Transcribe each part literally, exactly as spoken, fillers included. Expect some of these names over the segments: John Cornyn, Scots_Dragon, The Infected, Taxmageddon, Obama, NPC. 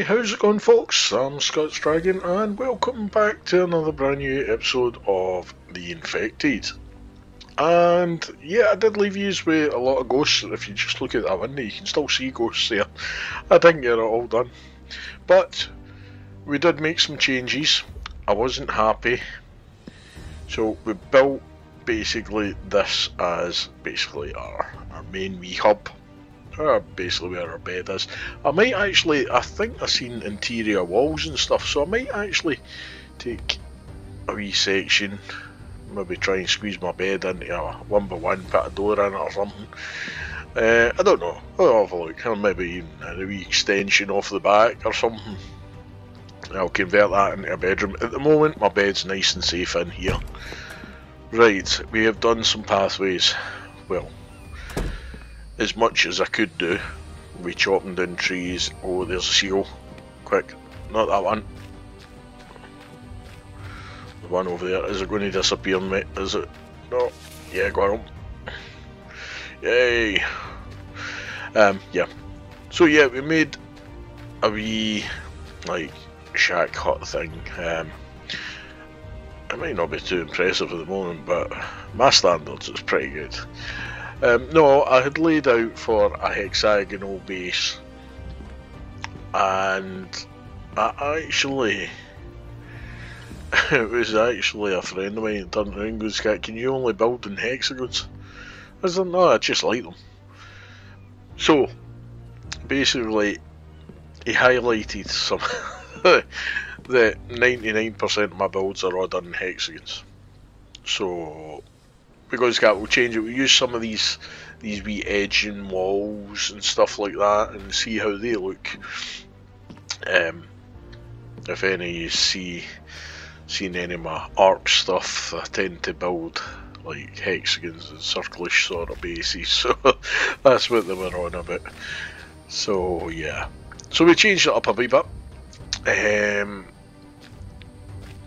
Hey, how's it going, folks? I'm Scots_Dragon and welcome back to another brand new episode of The Infected. And yeah, I did leave yous with a lot of ghosts. If you just look at that window, you can still see ghosts there. I didn't get it all done, but we did make some changes. I wasn't happy, so we built basically this as basically our, our main wee hub. Uh, basically where our bed is. I might actually, I think I've seen interior walls and stuff, so I might actually take a wee section, maybe try and squeeze my bed into a one by one, put a door in it or something. Uh, I don't know, I'll have a look, or maybe even a wee extension off the back or something. I'll convert that into a bedroom. At the moment my bed's nice and safe in here. Right, we have done some pathways. Well, as much as I could do. We chopping down trees. Oh, there's a seal. Quick. Not that one. The one over there. Is it going to disappear, mate? Is it? No. Yeah, got him. Yay. Um, yeah. So yeah, we made a wee, like, shack hut thing. Um, it might not be too impressive at the moment, but my standards is pretty good. Um, no, I had laid out for a hexagonal base, and I actually, it was actually a friend of mine that turned around and goes, "Can you only build in hexagons?" I said, "No, I just like them." So, basically, he highlighted some that ninety-nine percent of my builds are all done in hexagons. So, because Cat will change it, we use some of these these wee edging walls and stuff like that and see how they look. Um, if any of you see seen any of my arc stuff, I tend to build like hexagons and circlish sort of bases, so that's what they were on about. So yeah, so we changed it up a wee bit. Um,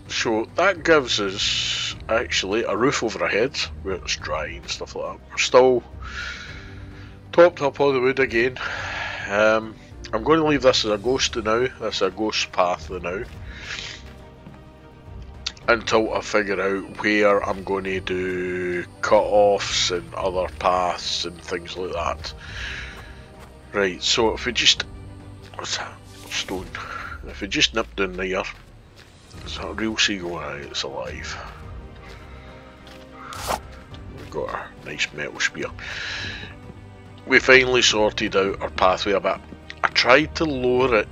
so that gives us actually a roof over our heads where it's dry and stuff like that. We're still topped up all the wood again. um, I'm going to leave this as a ghost now, that's a ghost path now, until I figure out where I'm going to do cut-offs and other paths and things like that. Right, so if we just, what's that stone, if we just nip down there, is that a real seagull? Aye, it's alive. Got a nice metal spear. We finally sorted out our pathway a bit. I tried to lower it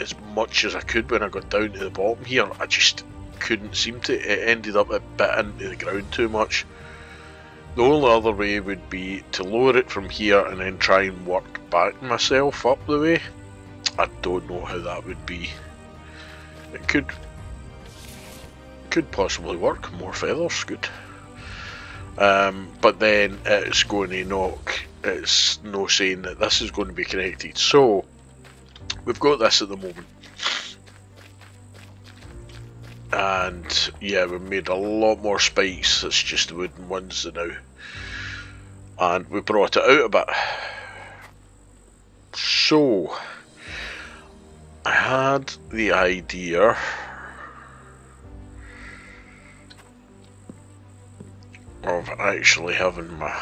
as much as I could when I got down to the bottom here. I just couldn't seem to. It ended up a bit into the ground too much. The only other way would be to lower it from here and then try and work back myself up the way. I don't know how that would be. It could could possibly work. More feathers, good. Um, but then it's going to knock, it's no saying that this is going to be connected. So we've got this at the moment, and yeah, we've made a lot more spikes. It's just the wooden ones now, and we brought it out a bit. So I had the idea of actually having my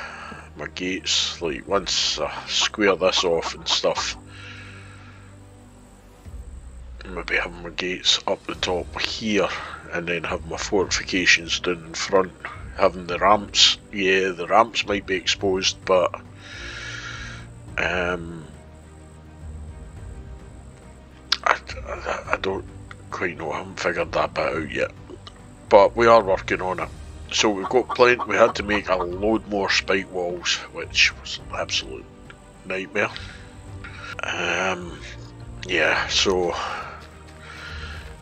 my gates, like, once I square this off and stuff, maybe having my gates up the top here and then have my fortifications down in front, having the ramps. Yeah, the ramps might be exposed, but um, I, I, I don't quite know, I haven't figured that bit out yet, but we are working on it. So we've got plenty. We had to make a load more spike walls, which was an absolute nightmare. Um, yeah, so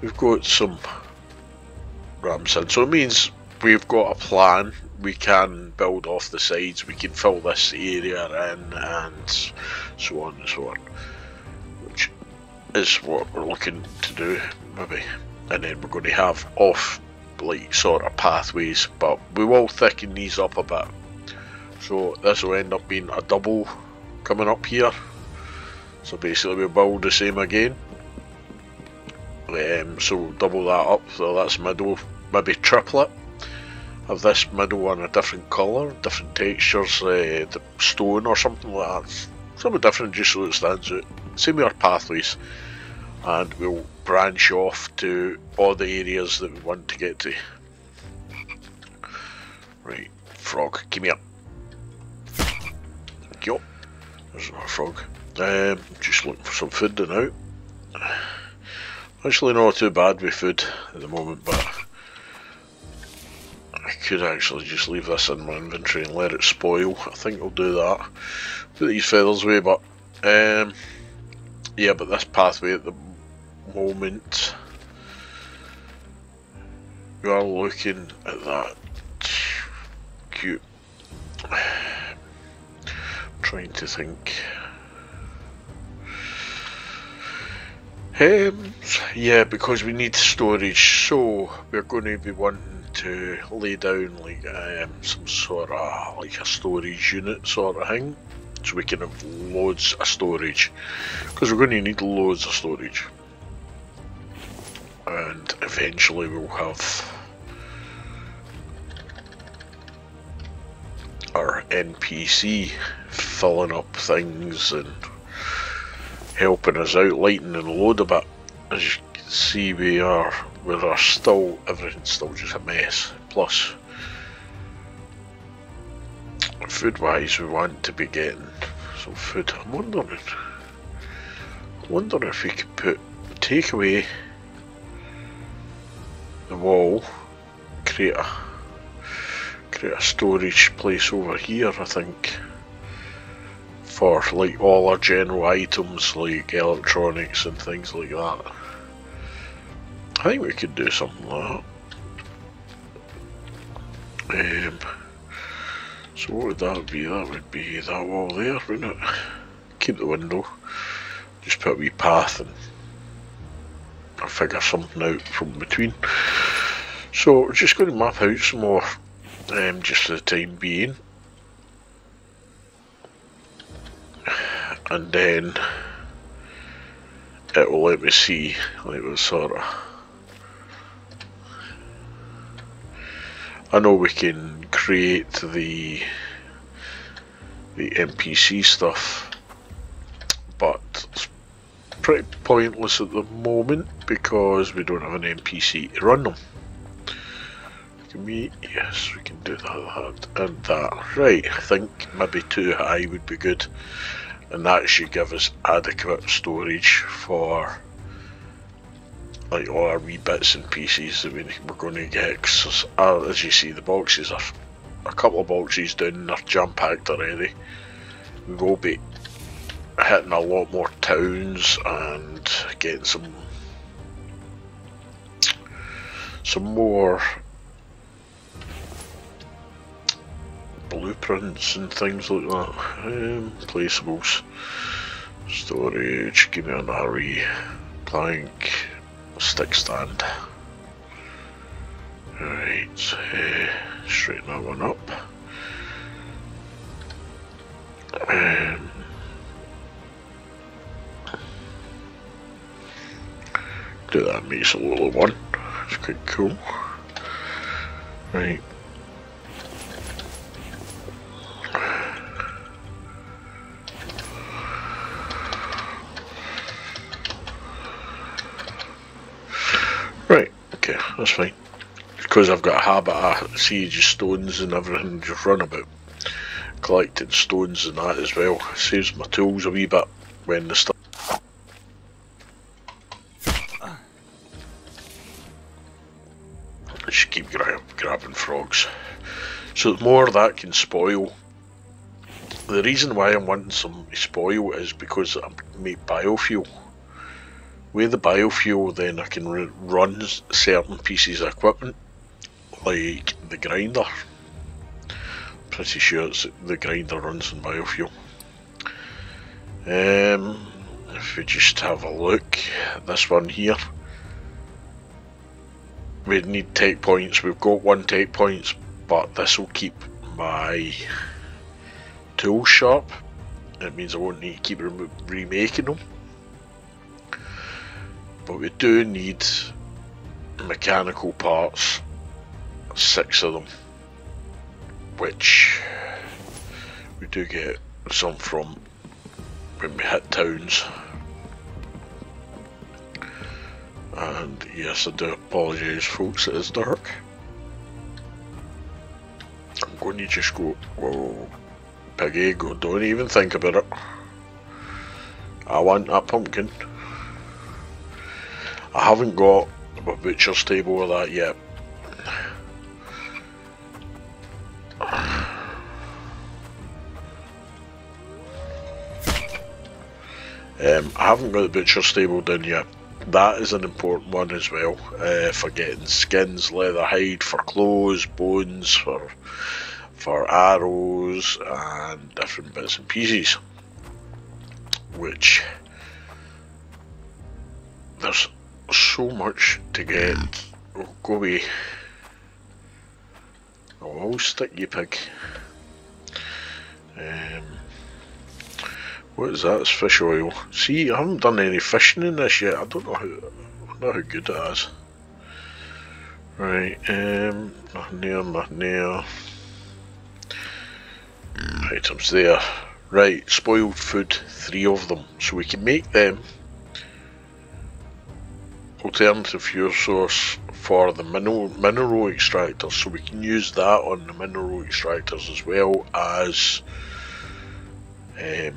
we've got some ramps in. So it means we've got a plan. We can build off the sides. We can fill this area in, and so on and so on, which is what we're looking to do, maybe. And then we're going to have off, like, sort of pathways, but we will thicken these up a bit. So this will end up being a double coming up here. So basically we'll build the same again, basically, um, so double that up, so that's middle, maybe triplet of this middle on a different colour, different textures, uh, the stone or something like that, something different just so it stands out. Same with our pathways, and we'll branch off to all the areas that we want to get to. Right, frog, come here. Thank you. There's another frog. Um, just looking for some food now. Actually not too bad with food at the moment, but I could actually just leave this in my inventory and let it spoil. I think I'll do that. Put these feathers away, but um, yeah, but this pathway at the moment, we are looking at that cute. I'm trying to think. Um, yeah, because we need storage, so we're going to be wanting to lay down like um, some sort of like a storage unit sort of thing, so we can have loads of storage, because we're going to need loads of storage, and eventually we'll have our N P C filling up things and helping us out, lighting and load a bit. As you can see, we are we are still everything's still just a mess. Plus, food-wise, we want to be getting some food. I'm wondering, wondering if we could put take away the wall, create a create a storage place over here, I think, for like all our general items like electronics and things like that. I think we could do something like that. Um, so what would that be? That would be that wall there, wouldn't it? Keep the window, just put a wee path and I'll figure something out from between. So we're just going to map out some more, um, just for the time being. And then it will let me see, like, it was sort of, I know we can create the the N P C stuff, but it's pretty pointless at the moment because we don't have an N P C to run them. Can we? Yes, we can do that, that and that. Right, I think maybe too high would be good. And that should give us adequate storage for like all our wee bits and pieces that we, we're going to get. Cause as, as you see, the boxes are a couple of boxes down and they're jam packed already. We will be hitting a lot more towns and getting some some more blueprints and things like that. Um, placeables, storage, give me an R E, plank, stick stand. Alright, uh, straighten that one up. Um, do that, makes a little one, it's quite cool. Right. That's fine, because I've got a habit of see just stones and everything, just run about collecting stones and that as well. Saves my tools a wee bit when the stuff. I just keep gra grabbing frogs. So the more that can spoil. The reason why I'm wanting some to spoil is because I make biofuel. With the biofuel, then I can run certain pieces of equipment, like the grinder. Pretty sure it's the grinder runs on biofuel. Um, if we just have a look at this one here, we need tech points. We've got one tech points, but this will keep my tools sharp. It means I won't need to keep remaking them. But we do need mechanical parts, six of them, which we do get some from when we hit towns. And yes, I do apologise folks, it is dark. I'm going to just go, whoa, piggy, go, don't even think about it. I want that pumpkin. I haven't got my butcher's table or that yet. Um, I haven't got the butcher's table done yet. That is an important one as well, uh, for getting skins, leather, hide, for clothes, bones, for for arrows and different bits and pieces. Which there's so much to get. Oh, go away! Oh, I'll stick you, pig. Um, what is that? It's fish oil. See, I haven't done any fishing in this yet. I don't know how, I don't know how good it is. Right, um, nothing there, nothing there. Items there. Right, spoiled food, three of them. So we can make them alternative fuel source for the mineral, mineral extractors. So we can use that on the mineral extractors as well as... Um,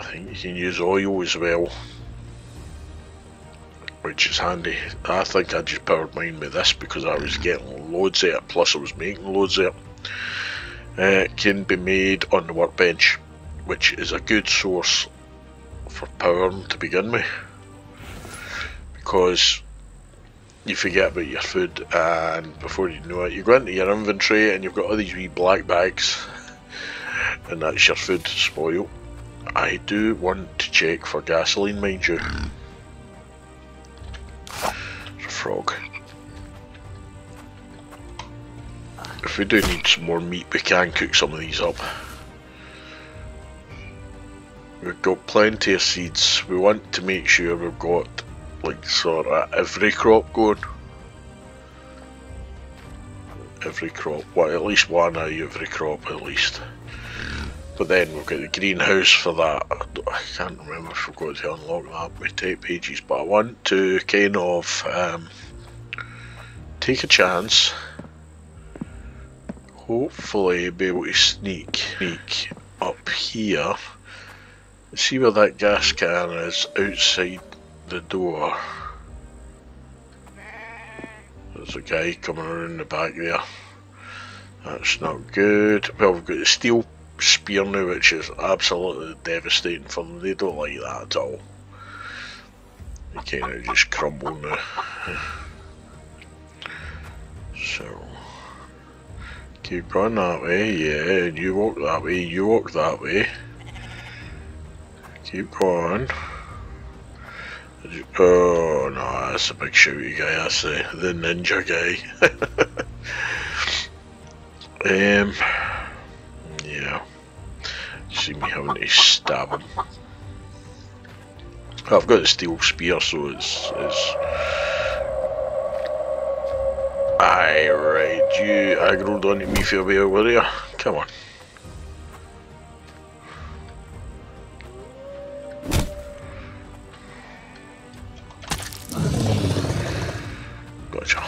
I think you can use oil as well, which is handy. I think I just powered mine with this because I was getting loads of it, plus I was making loads of it. Uh, can be made on the workbench, which is a good source for powering to begin with, because you forget about your food and before you know it you go into your inventory and you've got all these wee black bags and that's your food spoiled. I do want to check for gasoline, mind you. There's a frog. If we do need some more meat, we can cook some of these up. We've got plenty of seeds. We want to make sure we've got like sort of every crop going. Every crop, well at least one out of every crop at least. But then we've got the greenhouse for that. I, I can't remember if we've got to unlock that with tape pages, but I want to kind of um, take a chance. Hopefully be able to sneak, sneak up here. See where that gas can is outside the door. There's a guy coming around the back there. That's not good. Well, we've got the steel spear now, which is absolutely devastating for them. They don't like that at all. They kind of just crumble now. So keep going that way, yeah, and you walk that way, you walk that way. Keep going. Oh no, that's a big shouty guy, that's the, the ninja guy. um Yeah, see me having to stab him. I've got a steel spear, so it's... it's... Aye, right, you aggroed onto me for a wee while, were you? Come on. Gotcha.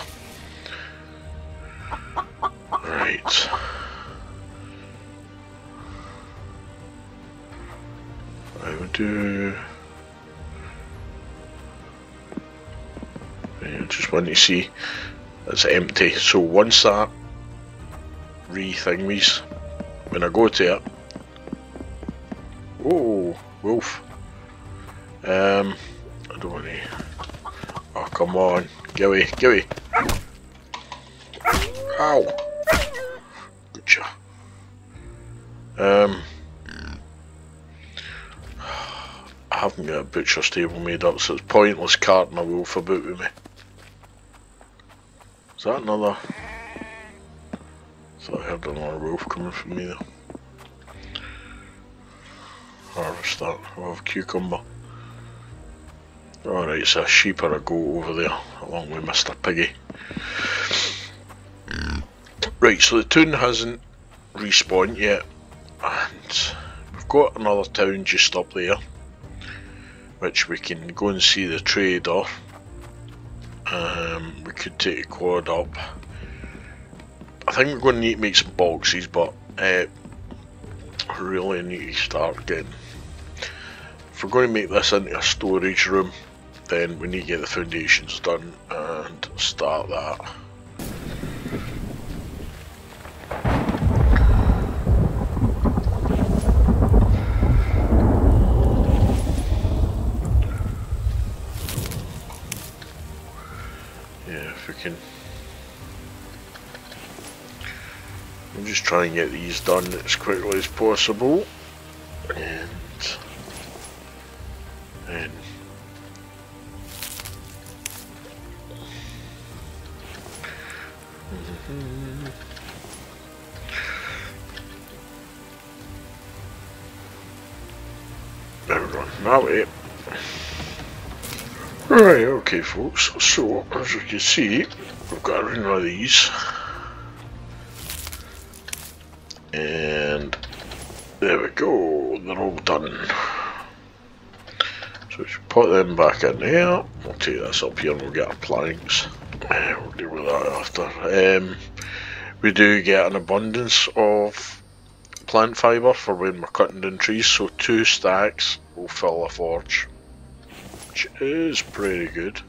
Right. I would do... I just want to see it's empty, so once that re-thing-me's, when I go to it... Oh, wolf! Um, I don't want to... Oh, come on, get away, get away! Ow! Gotcha. Um... I haven't got a butcher's table made up, so it's pointless carting a wolf about with me. Is that another? Thought I heard another wolf coming from me though. Harvest that. We'll have cucumber. Alright, so a sheep or a goat over there, along with Mister Piggy. Right, so the town hasn't respawned yet, and we've got another town just up there, which we can go and see the trader. Um, we could take a quad up. I think we're going to need to make some boxes, but uh, I really need to start getting... If we're going to make this into a storage room, then we need to get the foundations done and start that. I'm just trying to get these done as quickly as possible, and then mm-hmm. There we go, that way. Right, okay folks, so as you can see, we've got a run of these, and there we go, they're all done. So we should put them back in there. We'll take this up here and we'll get our planks. Uh, we'll deal with that after. Um, we do get an abundance of plant fibre for when we're cutting down trees, so two stacks will fill a forge, which is pretty good.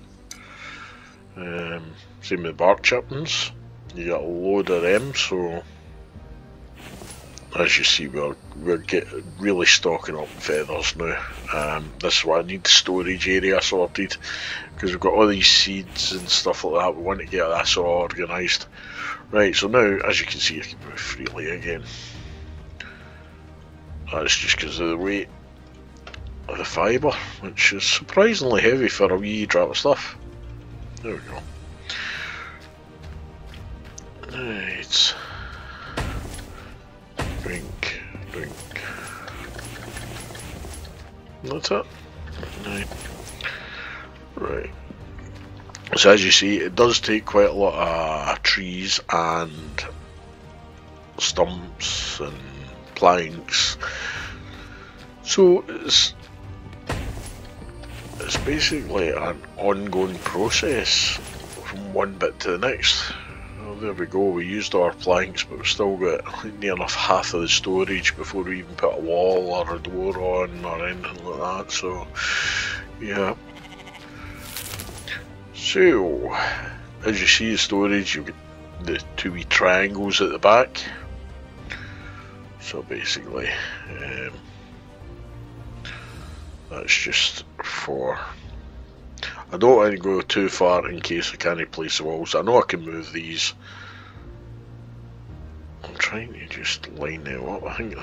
Um, same with bark chippings, you got a load of them, so as you see, we're, we're get, really stocking up feathers now. Um, this is why I need the storage area sorted, because we've got all these seeds and stuff like that. We want to get that all organised. Right, so now, as you can see, I can move freely again. That's just because of the weight of the fibre, which is surprisingly heavy for a wee drop of stuff. There we go. Right. Drink, drink. That's it. Right. Right. So as you see, it does take quite a lot of trees and stumps and planks. So it's it's basically an ongoing process from one bit to the next. Well, there we go, we used our planks, but we've still got near enough half of the storage before we even put a wall or a door on or anything like that, so yeah. So, as you see the storage, you've got the two wee triangles at the back. So basically, um, that's just for... I don't want to go too far in case I can't place the walls. I know I can move these. I'm trying to just line them up. I think.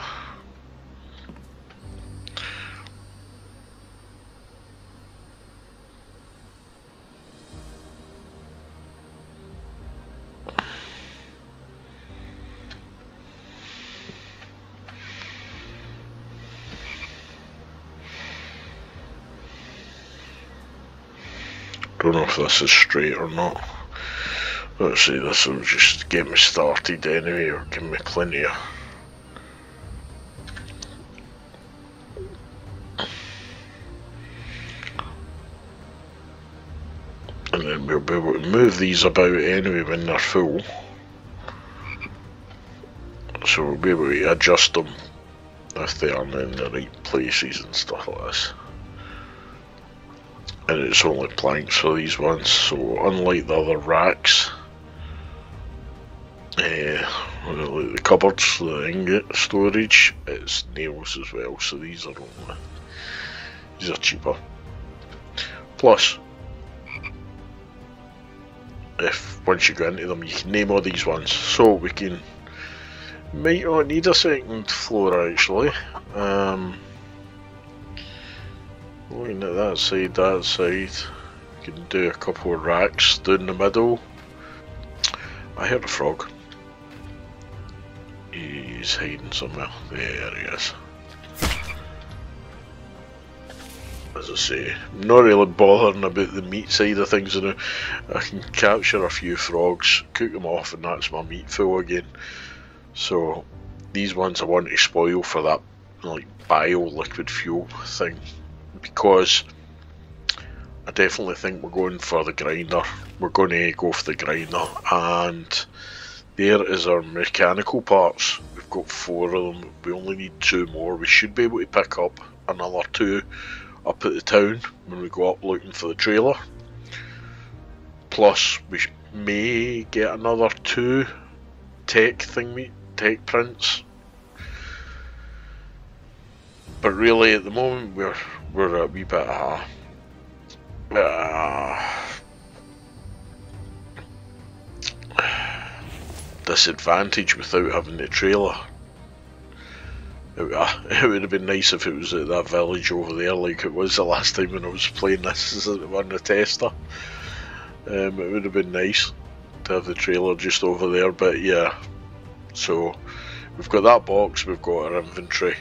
Don't know if this is straight or not. Let's see, this will just get me started anyway, or give me plenty of... And then we'll be able to move these about anyway when they're full. So we'll be able to adjust them if they aren't in the right places and stuff like this. And it's only planks for these ones, so unlike the other racks, eh, like the cupboards, the ingot storage, it's nails as well, so these are only, these are cheaper. Plus, if once you go into them, you can name all these ones, so we can, might not need a second floor actually. Um, Looking at that side, that side, you can do a couple of racks down the middle. I heard a frog. He's hiding somewhere. There he is. as I say, I'm not really bothering about the meat side of things. You know, I can capture a few frogs, cook them off, and that's my meat full again. So these ones I want to spoil for that like bio liquid fuel thing, because I definitely think we're going for the grinder. We're going to go for the grinder, and there is our mechanical parts. We've got four of them. We only need two more. We should be able to pick up another two up at the town when we go up looking for the trailer. Plus, we may get another two tech thing, tech prints. But really, at the moment, we're we're a wee bit uh, uh, disadvantage without having the trailer. It, uh, it would have been nice if it was at that village over there, like it was the last time when I was playing this on the tester. Um, it would have been nice to have the trailer just over there, but yeah. So we've got that box. We've got our inventory.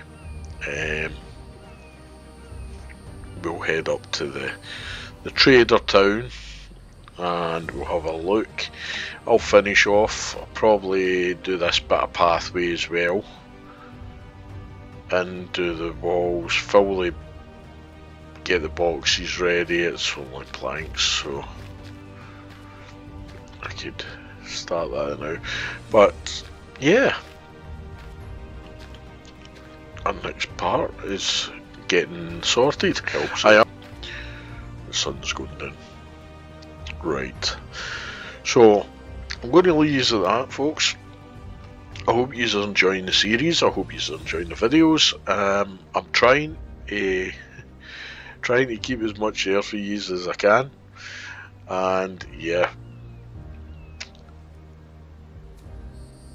Um, we'll head up to the the trader town and we'll have a look. I'll finish off, I'll probably do this bit of pathway as well and do the walls, fully get the boxes ready. It's only planks, so I could start that now, but yeah. Our next part is getting sorted. I am. The sun's going down. Right. So, I'm going to leave you at that, folks. I hope you're enjoying the series. I hope you're enjoying the videos. Um, I'm trying to, trying to keep as much air for you as I can. And, yeah.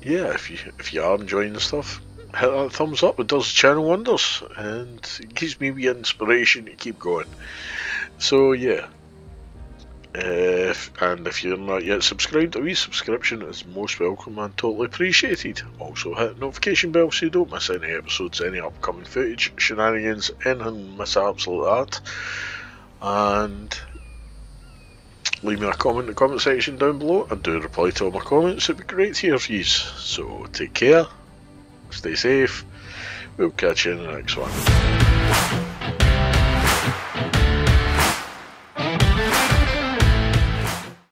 Yeah, if you, if you are enjoying the stuff, hit that thumbs up, it does channel wonders and it gives me the inspiration to keep going. So yeah, uh, if, and if you're not yet subscribed, a wee subscription is most welcome and totally appreciated. Also hit the notification bell so you don't miss any episodes, any upcoming footage, shenanigans, anything mishaps like that. And leave me a comment in the comment section down below. I do reply to all my comments, it'd be great to hear from you. So take care. Stay safe. We'll catch you in the next one.